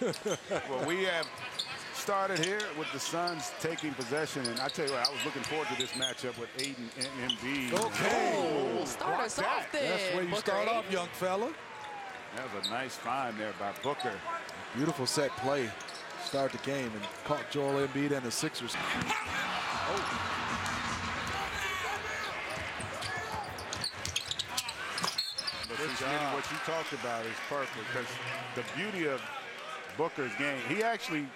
Well, we have started here with the Suns taking possession, and I tell you what, I was looking forward to this matchup with Aiden and Embiid. Okay. Start us off then. That's where you start off, young fella. That was a nice find there by Booker. Beautiful set play. Start the game and caught Joel Embiid and the Sixers. Oh. What you talked about is perfect, because the beauty of Booker's game, he actually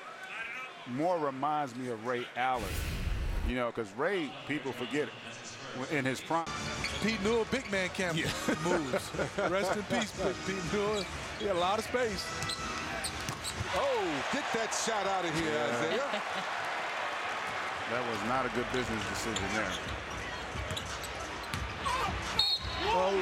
more reminds me of Ray Allen, you know, because Ray, people forget it, in his prime. Pete Newell, big man camp moves. Rest in peace, Pete Newell. He had a lot of space. Oh, get that shot out of here, Isaiah. That was not a good business decision there. Oh.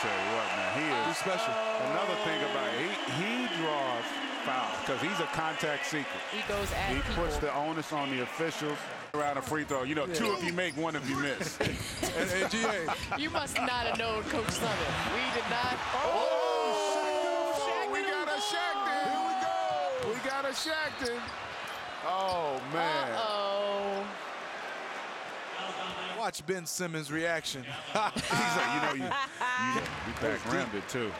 Tell you what, man, he is he's special. Another thing about it, he draws fouls because he's a contact seeker. He goes at people. He puts the onus on the officials around a free throw. You know, two if you make, one if you miss. AGA. You must not have known Coach Sullivan. We did not. Oh, we got a Shaqton. Here we go. We got a Shaqton. Oh, man. Watch Ben Simmons' reaction. He's like, you know, you back-rammed it, too.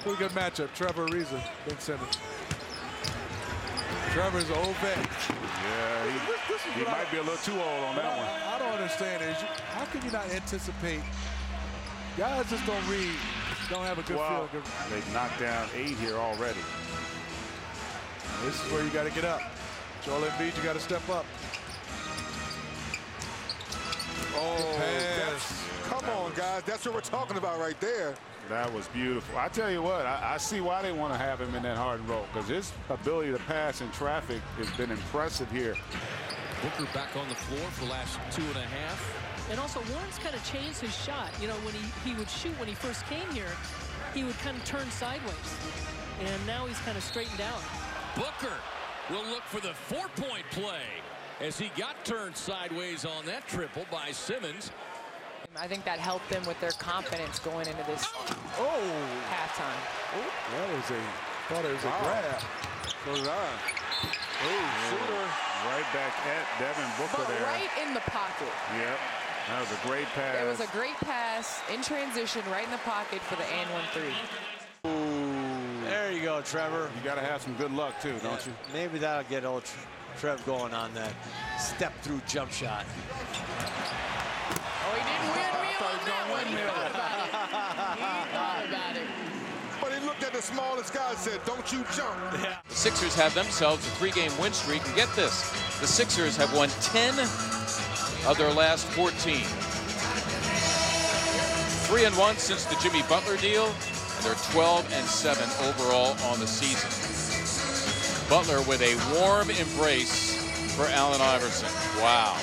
Pretty good matchup. Trevor Ariza, Ben Simmons. Trevor's an old vet. Yeah, he might be a little too old on that one. I don't understand it. How can you not anticipate? Guys just don't read, don't have a good feel. They've knocked down 8 here already. This is where you got to get up. Joel Embiid, you got to step up. Oh, come on, guys. That's what we're talking about right there. That was beautiful. I tell you what, I see why they want to have him in that hard role, because his ability to pass in traffic has been impressive here. Booker back on the floor for the last 2.5. And also, Warren's kind of changed his shot. You know, when he would shoot when he first came here, he would kind of turn sideways. And now he's kind of straightened out. Booker will look for the 4-point play, as he got turned sideways on that triple by Simmons. I think that helped them with their confidence going into this halftime. Oh, that was a, thought it was a grab. So did I. Oh, shooter. Right back at Devin Booker there. Right in the pocket. Yep, that was a great pass. It was a great pass in transition, right in the pocket for the and 1-3. Ooh. There you go, Trevor. You gotta have some good luck too, don't you? Maybe that'll get old Trev going on that step-through jump shot. Oh, he didn't windmill on that one. He thought about it. But he looked at the smallest guy and said, don't you jump. Yeah. The Sixers have themselves a 3-game win streak. And get this, the Sixers have won 10 of their last 14. 3-1 since the Jimmy Butler deal, and they're 12-7 overall on the season. Butler with a warm embrace for Allen Iverson. Wow.